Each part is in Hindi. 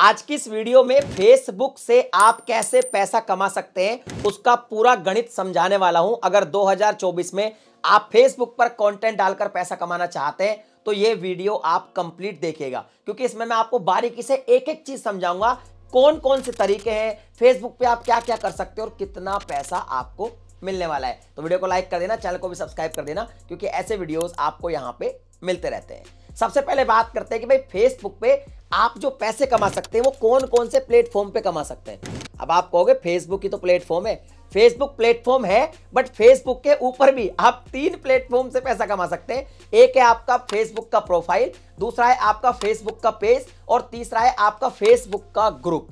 आज की इस वीडियो में फेसबुक से आप कैसे पैसा कमा सकते हैं उसका पूरा गणित समझाने वाला हूं। अगर 2024 में आप फेसबुक पर कंटेंट डालकर पैसा कमाना चाहते हैं तो ये वीडियो आप कंप्लीट देखिएगा, क्योंकि इसमें मैं आपको बारीकी से एक एक चीज समझाऊंगा। कौन कौन से तरीके हैं, फेसबुक पे आप क्या क्या कर सकते हो और कितना पैसा आपको मिलने वाला है। तो वीडियो को लाइक कर देना, चैनल को भी सब्सक्राइब कर देना, क्योंकि ऐसे वीडियोस आपको यहाँ पे मिलते रहते हैं। सबसे पहले बात करते हैं कि भाई फेसबुक पे आप जो पैसे कमा सकते हैं वो कौन कौन से प्लेटफॉर्म पे कमा सकते हैं। अब आप कहोगे फेसबुक ही तो प्लेटफॉर्म है। फेसबुक प्लेटफॉर्म है, बट फेसबुक के ऊपर भी आप तीन प्लेटफॉर्म से पैसा कमा सकते हैं। एक है आपका फेसबुक का प्रोफाइल, दूसरा है आपका फेसबुक का पेज और तीसरा है आपका फेसबुक का ग्रुप।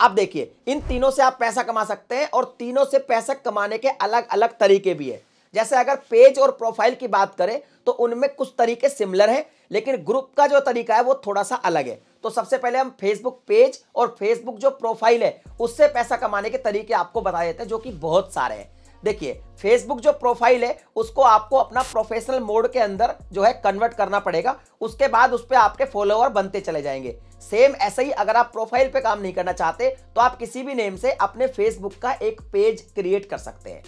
अब देखिए, इन तीनों से आप पैसा कमा सकते हैं और तीनों से पैसा कमाने के अलग अलग तरीके भी है। जैसे अगर पेज और प्रोफाइल की बात करें तो उनमें कुछ तरीके सिमिलर हैं, लेकिन ग्रुप का जो तरीका है वो थोड़ा सा अलग है। तो सबसे पहले हम फेसबुक पेज और फेसबुक जो प्रोफाइल है उससे पैसा कमाने के तरीके आपको बता देते हैं, जो कि बहुत सारे हैं। देखिए, फेसबुक जो प्रोफाइल है उसको आपको अपना प्रोफेशनल मोड के अंदर जो है कन्वर्ट करना पड़ेगा, उसके बाद उस पर आपके फॉलोअर बनते चले जाएंगे। सेम ऐसे ही अगर आप प्रोफाइल पे काम नहीं करना चाहते तो आप किसी भी नेम से अपने फेसबुक का एक पेज क्रिएट कर सकते हैं।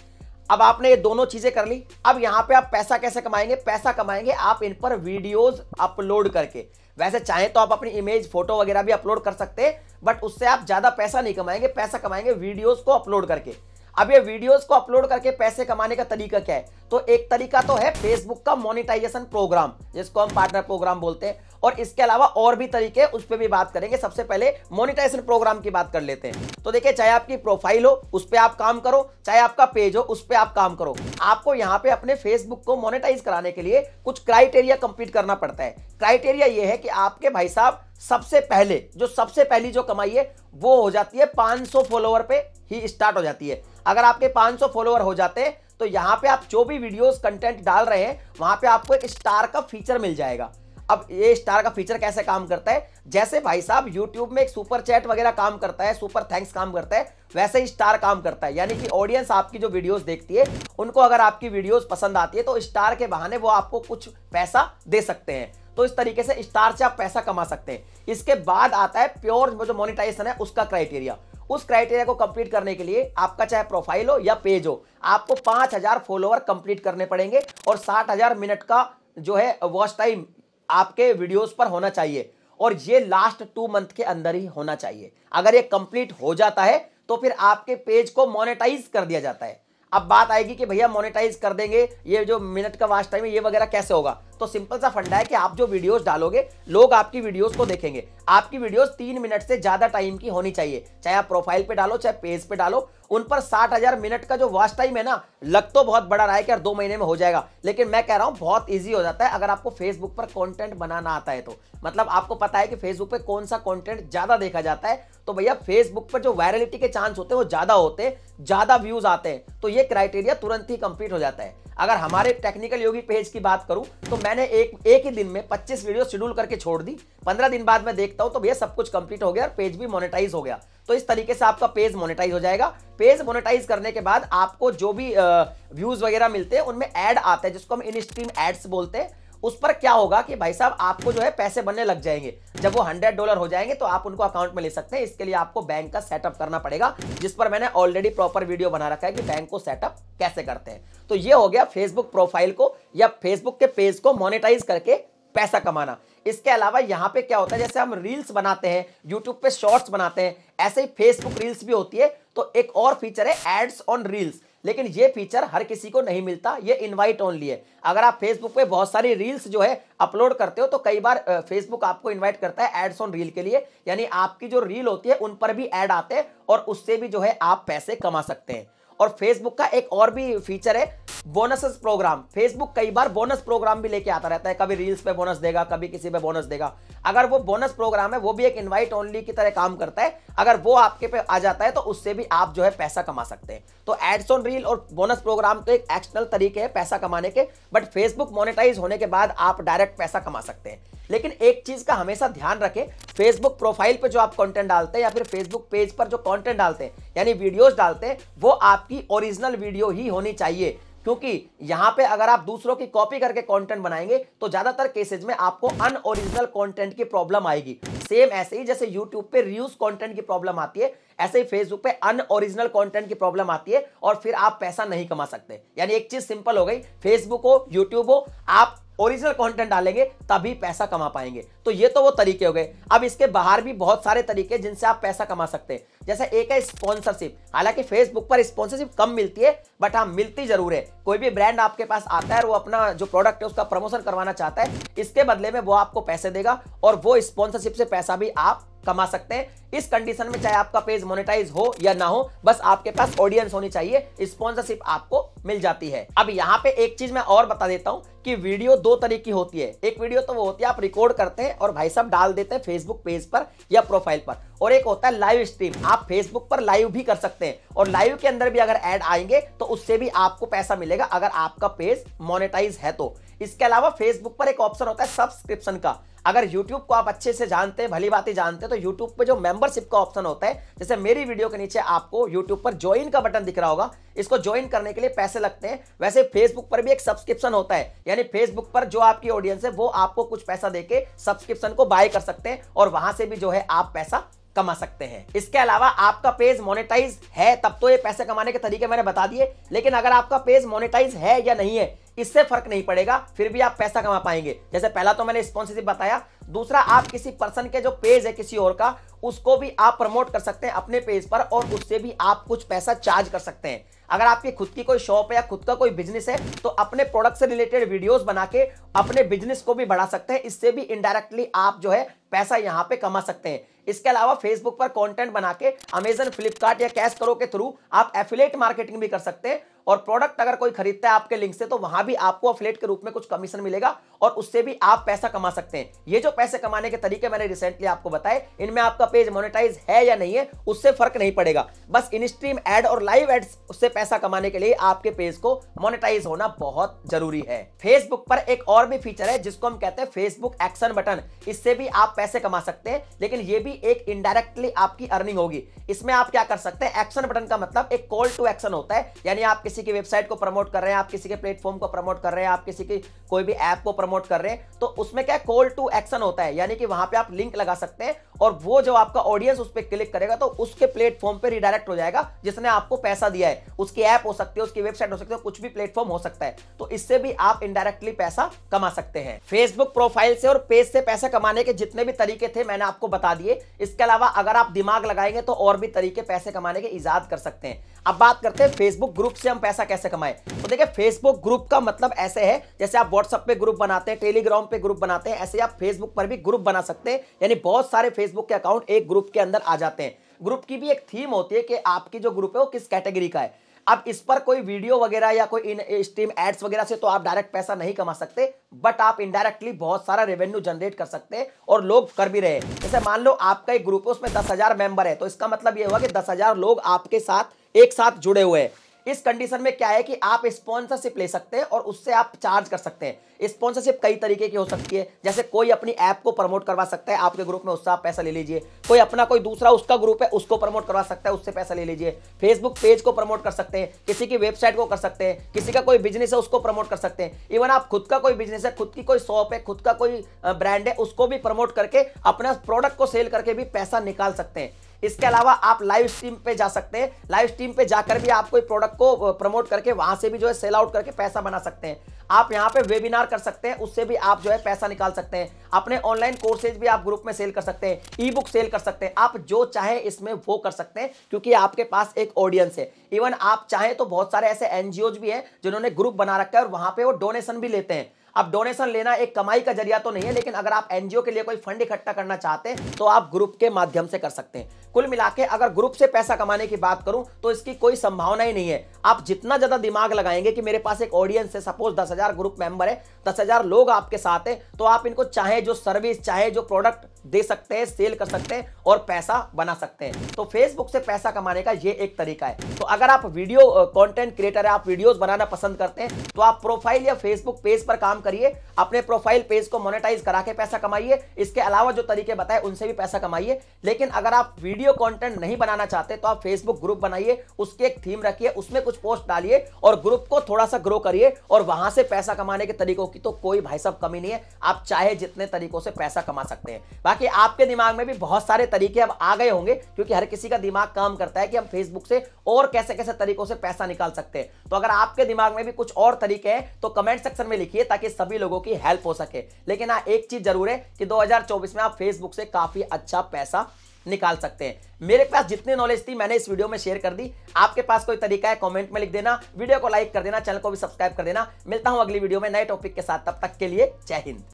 अब आपने ये दोनों चीजें कर ली। अब यहाँ पे आप पैसा कैसे कमाएंगे? पैसा कमाएंगे आप इन पर वीडियोस अपलोड करके। वैसे चाहे तो आप अपनी इमेज, फोटो वगैरह भी अपलोड कर सकते हैं, बट उससे आप ज्यादा पैसा नहीं कमाएंगे। पैसा कमाएंगे वीडियोस को अपलोड करके। अब ये वीडियोस को अपलोड करके पैसे कमाने का तरीका क्या है? तो एक तरीका तो है फेसबुक का मोनेटाइजेशन प्रोग्राम, जिसको हम पार्टनर प्रोग्राम बोलते हैं, और इसके अलावा और भी तरीके हैं, उस पर भी बात करेंगे। सबसे पहले मोनेटाइजेशन प्रोग्राम की बात कर लेते हैं। तो देखिए, चाहे आपकी प्रोफाइल हो उस पर आप काम करो, चाहे आपका पेज हो उस पर आप काम करो, आपको यहाँ पे अपने फेसबुक को मोनेटाइज कराने के लिए कुछ क्राइटेरिया कंप्लीट करना पड़ता है। क्राइटेरिया ये है कि आपके भाई साहब सबसे पहली जो कमाई है वो हो जाती है 500 फॉलोअर पे ही स्टार्ट हो जाती है। अगर आपके 500 फॉलोअर हो जाते हैं तो यहाँ पे आप जो भी वीडियोस कंटेंट डाल रहे हैं वहां पे आपको एक स्टार का फीचर मिल जाएगा। अब ये स्टार का फीचर कैसे काम करता है? जैसे भाई साहब यूट्यूब में एक सुपर चैट वगैरह काम करता है, सुपर थैंक्स काम करता है, वैसे ही स्टार काम करता है। यानी कि ऑडियंस आपकी जो वीडियोस देखती है उनको अगर आपकी वीडियोस पसंद आती है तो स्टार के बहाने वो आपको कुछ पैसा दे सकते हैं। तो इस तरीके से स्टार से आप पैसा कमा सकते हैं। इसके बाद आता है प्योर जो मोनेटाइजेशन है उसका क्राइटेरिया। उस क्राइटेरिया को कंप्लीट करने के लिए आपका चाहे प्रोफाइल हो या पेज हो, आपको 5000 फॉलोअर कंप्लीट करने पड़ेंगे और 60000 मिनट का जो है वॉच टाइम आपके वीडियोस पर होना चाहिए, और ये लास्ट 2 मंथ के अंदर ही होना चाहिए। अगर ये कंप्लीट हो जाता है तो फिर आपके पेज को मोनेटाइज कर दिया जाता है। अब बात आएगी कि भैया मोनेटाइज कर देंगे, ये जो मिनट का वॉच टाइम है ये वगैरह कैसे होगा? तो सिंपल सा फंडा है कि आप जो वीडियोस डालोगे लोग आपकी वीडियोस को देखेंगे। आपकी वीडियोस 3 मिनट से ज्यादा टाइम की होनी चाहिए, चाहे आप प्रोफाइल पे डालो चाहे पेज पे डालो। उन पर 60000 मिनट का जो वॉच टाइम है ना, लग तो बहुत बड़ा रहा है कि यार 2 महीने में हो जाएगा, लेकिन मैं कह रहा हूं बहुत ईजी हो जाता है अगर आपको फेसबुक पर कॉन्टेंट बनाना आता है तो। मतलब आपको पता है कि फेसबुक पर कौन सा कॉन्टेंट ज्यादा देखा जाता है, तो भैया फेसबुक पर जो वायरलिटी के चांस होते हैं वो ज्यादा होते हैं, ज्यादा व्यूज आते हैं, तो ये क्राइटेरिया तुरंत ही कंप्लीट हो जाता है। अगर हमारे टेक्निकल योगी पेज की बात करूं तो मैंने एक ही दिन में 25 वीडियो शेड्यूल करके छोड़ दी। 15 दिन बाद मैं देखता हूं तो भैया सब कुछ कंप्लीट हो गया और पेज भी मोनेटाइज हो गया। तो इस तरीके से आपका पेज मोनेटाइज हो जाएगा। पेज मोनेटाइज करने के बाद आपको जो भी व्यूज वगैरह मिलते हैं उनमें ऐड आते हैं, जिसको हम इन स्ट्रीम एड्स बोलते हैं। उस पर क्या होगा कि भाई साहब आपको जो है पैसे बनने लग जाएंगे। जब वो $100 हो जाएंगे तो आप उनको अकाउंट में ले सकते हैं। इसके लिए आपको बैंक का सेटअप करना पड़ेगा, जिस पर मैंने ऑलरेडी प्रॉपर वीडियो बना रखा है कि बैंक को सेटअप कैसे करते हैं। तो ये हो गया फेसबुक प्रोफाइल को या फेसबुक के पेज को मोनेटाइज करके पैसा कमाना। इसके अलावा यहाँ पे क्या होता है, जैसे हम रील्स बनाते हैं, यूट्यूब पे शॉर्ट्स बनाते हैं, ऐसे ही फेसबुक रील्स भी होती है। तो एक और फीचर है एड्स ऑन रील्स, लेकिन ये फीचर हर किसी को नहीं मिलता, ये इनवाइट ओनली है। अगर आप फेसबुक पे बहुत सारी रील्स जो है अपलोड करते हो तो कई बार फेसबुक आपको इनवाइट करता है एड्स ऑन रील के लिए, यानी आपकी जो रील होती है उन पर भी ऐड आते हैं और उससे भी जो है आप पैसे कमा सकते हैं। और फेसबुक का एक और भी फीचर है बोनसेस प्रोग्राम। फेसबुक कई बार बोनस प्रोग्राम भी लेके आता रहता है, कभी रील्स पे बोनस देगा, कभी किसी पे बोनस देगा। अगर वो बोनस प्रोग्राम है वो भी एक इनवाइट ओनली की तरह काम करता है, अगर वो आपके पे आ जाता है तो उससे भी आप जो है पैसा कमा सकते हैं। तो एड्स ऑन रील और बोनस प्रोग्राम तो एक एक्सटर्नल तरीके हैं पैसा कमाने के, बट फेसबुक मोनेटाइज होने के बाद आप डायरेक्ट पैसा कमा सकते हैं। लेकिन एक चीज का हमेशा ध्यान रखें, फेसबुक प्रोफाइल पर जो आप कंटेंट डालते हैं या फिर फेसबुक पेज पर जो कंटेंट डालते हैं यानी वीडियोस डालते हैं, वो आपकी ओरिजिनल वीडियो ही होनी चाहिए। क्योंकि यहां पे अगर आप दूसरों की कॉपी करके कंटेंट बनाएंगे तो ज्यादातर केसेज में आपको अनओरिजिनल कंटेंट की प्रॉब्लम आएगी। सेम ऐसे ही जैसे YouTube पे रियूज कंटेंट की प्रॉब्लम आती है, ऐसे ही Facebook पे अनओरिजिनल कंटेंट की प्रॉब्लम आती है और फिर आप पैसा नहीं कमा सकते। यानी एक चीज सिंपल हो गई, Facebook हो YouTube हो, आप ओरिजिनल कंटेंट डालेंगे तभी पैसा कमा पाएंगे। तो ये तो वो तरीके हो गए। अब इसके बाहर भी बहुत सारे तरीके जिनसे आप पैसा कमा सकते हैं। जैसे एक है स्पॉन्सरशिप। हालांकि फेसबुक पर स्पॉन्सरशिप कम मिलती है, बट हाँ मिलती जरूर है। कोई भी ब्रांड आपके पास आता है और वो अपना जो प्रोडक्ट है उसका प्रमोशन करवाना चाहता है, इसके बदले में वो आपको पैसे देगा और वो स्पॉन्सरशिप से पैसा भी आप कमा सकते हैं। इस कंडीशन में चाहे आपका पेज मोनेटाइज हो या ना हो, बस आपके पास ऑडियंस होनी चाहिए, स्पॉन्सरशिप आपको मिल जाती है। अब यहाँ पे एक चीज मैं और बता देता हूँ कि वीडियो दो तरह की होती है। एक वीडियो तो वो होती है आप रिकॉर्ड करते हैं और भाई साहब डाल देते हैं फेसबुक पेज पर या प्रोफाइल पर, और एक होता है लाइव स्ट्रीम। आप फेसबुक पर लाइव भी कर सकते हैं और लाइव के अंदर भी अगर ऐड आएंगे तो उससे भी आपको पैसा मिलेगा अगर आपका पेज मोनेटाइज है तो। इसके अलावा फेसबुक पर एक ऑप्शन होता है सब्सक्रिप्शन का। अगर YouTube को आप अच्छे से जानते हैं, भली बात ही जानते हैं, तो YouTube पे जो मेंबरशिप का ऑप्शन होता है, जैसे मेरी वीडियो के नीचे आपको YouTube पर ज्वाइन का बटन दिख रहा होगा, इसको ज्वाइन करने के लिए पैसे लगते हैं। वैसे Facebook पर भी एक सब्सक्रिप्शन होता है, यानी Facebook पर जो आपकी ऑडियंस है वो आपको कुछ पैसा देके सब्सक्रिप्शन को बाय कर सकते हैं और वहां से भी जो है आप पैसा कमा सकते हैं। इसके अलावा आपका पेज मोनेटाइज है तब तो ये पैसे कमाने के तरीके मैंने बता दिए, लेकिन अगर आपका पेज मोनेटाइज है या नहीं है इससे फर्क नहीं पड़ेगा, फिर भी आप पैसा कमा पाएंगे। जैसे पहला तो मैंने स्पॉन्सरशिप बताया, दूसरा आप किसी पर्सन के जो पेज है किसी और का, उसको भी आप प्रमोट कर सकते हैं अपने पेज पर और उससे भी आप कुछ पैसा चार्ज कर सकते हैं। अगर आपकी खुद की कोई शॉप है या खुद का कोई बिजनेस है तो अपने प्रोडक्ट से रिलेटेड वीडियोस बना के अपने बिजनेस को भी बढ़ा सकते हैं। इससे भी इनडायरेक्टली आप जो है पैसा यहाँ पे कमा सकते हैं। इसके अलावा फेसबुक पर कंटेंट बना के अमेजन फ्लिपकार्ट या कैश करो के थ्रू आप एफिलिएट मार्केटिंग भी कर सकते हैं और प्रोडक्ट अगर कोई खरीदता है आपके लिंक से तो वहां भी आपको एफिलिएट के रूप में कुछ कमीशन मिलेगा और उससे भी आप पैसा कमा सकते हैं। ये जो पैसे कमाने के तरीके मैंने रिसेंटली आपको बताए, इनमें आपका पेज मोनेटाइज है या नहीं है उससे फर्क नहीं पड़ेगा, बस इन स्ट्रीम एड और लाइव एड्स उससे पैसा कमाने के लिए आपके पेज को मोनेटाइज होना बहुत जरूरी है। फेसबुक पर एक और भी फीचर है जिसको हम कहते हैं फेसबुक एक्शन बटन। इससे भी आप पैसे कमा सकते हैं, लेकिन ये भी एक इनडायरेक्टली आपकी अर्निंग होगी। इसमें आप क्या कर सकते हैं, एक्शन बटन का मतलब एक कॉल टू एक्शन होता है, यानी आप किसी की वेबसाइट को प्रमोट कर रहे हैं, आप किसी के प्लेटफॉर्म को प्रमोट कर रहे हैं, आप किसी की कोई भी ऐप को प्रमोट कर रहे हैं, तो उसमें क्या कॉल टू एक्शन होता है, यानी कि वहां पे आप लिंक लगा सकते हैं और वो जो आपका ऑडियंस उस पर क्लिक करेगा तो उसके प्लेटफॉर्म पे रिडायरेक्ट हो जाएगा जिसने आपको पैसा दिया है। उसकी ऐप हो सकती है, उसकी वेबसाइट हो सकती है, कुछ भी प्लेटफॉर्म हो सकता है, तो इससे भी आप इनडायरेक्टली पैसा कमा सकते हैं। फेसबुक प्रोफाइल से और पेज से पैसा कमाने के जितने भी तरीके थे मैंने आपको बता दिए। इसके अलावा अगर आप दिमाग लगाएंगे तो और भी तरीके पैसे कमाने के इजाद कर सकते हैं। अब बात करते हैं फेसबुक ग्रुप से हम पैसा कैसे कमाएं। तो देखिए फेसबुक ग्रुप का मतलब ऐसे है जैसे आप व्हाट्सएप पे ग्रुप बनाते हैं, टेलीग्राम पे ग्रुप बनाते हैं, ऐसे आप फेसबुक पर भी ग्रुप बना सकते हैं, यानी बहुत सारे फेसबुक के अकाउंट एक ग्रुप के अंदर आ जाते हैं। ग्रुप की भी एक थीम होती है कि आपकी जो ग्रुप है वो किस कैटेगरी का है। अब इस पर कोई वीडियो वगैरह या कोई इन स्ट्रीम एड्स वगैरह से तो आप डायरेक्ट पैसा नहीं कमा सकते, बट आप इनडायरेक्टली बहुत सारा रेवेन्यू जनरेट कर सकते हैं और लोग कर भी रहे हैं। जैसे मान लो आपका एक ग्रुप है, उसमें 10,000 मेंबर है, तो इसका मतलब ये हुआ कि 10,000 लोग आपके साथ एक साथ जुड़े हुए हैं। इस कंडीशन में क्या है कि आप स्पॉन्सरशिप ले सकते हैं और उससे आप चार्ज कर सकते हैं। स्पॉन्सरशिप कई तरीके की हो सकती है, जैसे कोई अपनी ऐप को प्रमोट करवा सकता है आपके ग्रुप में, उससे आप पैसा ले लीजिए। कोई अपना कोई दूसरा उसका ग्रुप है उसको प्रमोट करवा सकता है, उससे पैसा ले लीजिए। फेसबुक पेज को प्रमोट कर सकते हैं, किसी की वेबसाइट को कर सकते हैं, किसी का कोई बिजनेस है उसको प्रमोट कर सकते हैं। इवन आप खुद का कोई बिजनेस है, खुद की कोई शॉप है, खुद का कोई ब्रांड है, उसको भी प्रमोट करके अपना प्रोडक्ट को सेल करके भी पैसा निकाल सकते हैं। इसके अलावा आप लाइव स्ट्रीम पे जा सकते हैं, लाइव स्ट्रीम पे जाकर भी आप कोई प्रोडक्ट को प्रमोट करके वहां से भी जो है सेल आउट करके पैसा बना सकते हैं। आप यहाँ पे वेबिनार कर सकते हैं, उससे भी आप जो है पैसा निकाल सकते हैं। अपने ऑनलाइन कोर्सेज भी आप ग्रुप में सेल कर सकते हैं, ई बुक सेल कर सकते हैं, आप जो चाहे इसमें वो कर सकते हैं क्योंकि आपके पास एक ऑडियंस है। इवन आप चाहे तो बहुत सारे ऐसे एनजीओज भी हैं जिन्होंने ग्रुप बना रखा है और वहां पे वो डोनेशन भी लेते हैं। अब डोनेशन लेना एक कमाई का जरिया तो नहीं है, लेकिन अगर आप एनजीओ के लिए कोई फंड इकट्ठा करना चाहते हैं तो आप ग्रुप के माध्यम से कर सकते हैं। कुल मिला के अगर ग्रुप से पैसा कमाने की बात करूं तो इसकी कोई संभावना ही नहीं है। आप जितना ज्यादा दिमाग लगाएंगे कि मेरे पास एक ऑडियंस है, सपोज 10,000 ग्रुप मेंबर है, 10,000 लोग आपके साथ है, तो आप इनको चाहे जो सर्विस चाहे जो प्रोडक्ट दे सकते हैं, सेल कर सकते हैं और पैसा बना सकते हैं। तो फेसबुक से पैसा कमाने का ये एक तरीका है। तो अगर आप वीडियो कंटेंट क्रिएटर है, आप वीडियोस बनाना पसंद करते हैं, तो आप प्रोफाइल या फेसबुक पेज पर काम करिए, अपने प्रोफाइल पेज को मोनेटाइज करा के पैसा कमाइए। इसके अलावा जो तरीके बताए उनसे भी पैसा कमाइए। लेकिन अगर आप वीडियो कंटेंट नहीं बनाना चाहते तो आप फेसबुक ग्रुप बनाइए, उसके एक थीम रखिए, उसमें कुछ पोस्ट डालिए और ग्रुप को थोड़ा सा ग्रो करिए और वहां से पैसा कमाने के तरीकों की तो कोई भाई साहब कमी नहीं है। आप चाहे जितने तरीकों से पैसा कमा सकते हैं। बाकी आपके दिमाग में भी बहुत सारे तरीके अब आ गए होंगे, क्योंकि हर किसी का दिमाग काम करता है कि हम फेसबुक से और कैसे कैसे तरीकों से पैसा निकाल सकते हैं। तो अगर आपके दिमाग में भी कुछ और तरीके हैं तो कमेंट सेक्शन में लिखिए ताकि सभी लोगों की हेल्प हो सके। लेकिन हाँ, एक चीज जरूर है कि 2024 में आप फेसबुक से काफी अच्छा पैसा निकाल सकते हैं। मेरे पास जितनी नॉलेज थी मैंने इस वीडियो में शेयर कर दी। आपके पास कोई तरीका है कमेंट में लिख देना, वीडियो को लाइक कर देना, चैनल को भी सब्सक्राइब कर देना। मिलता हूं अगली वीडियो में नए टॉपिक के साथ, तब तक के लिए जय हिंद।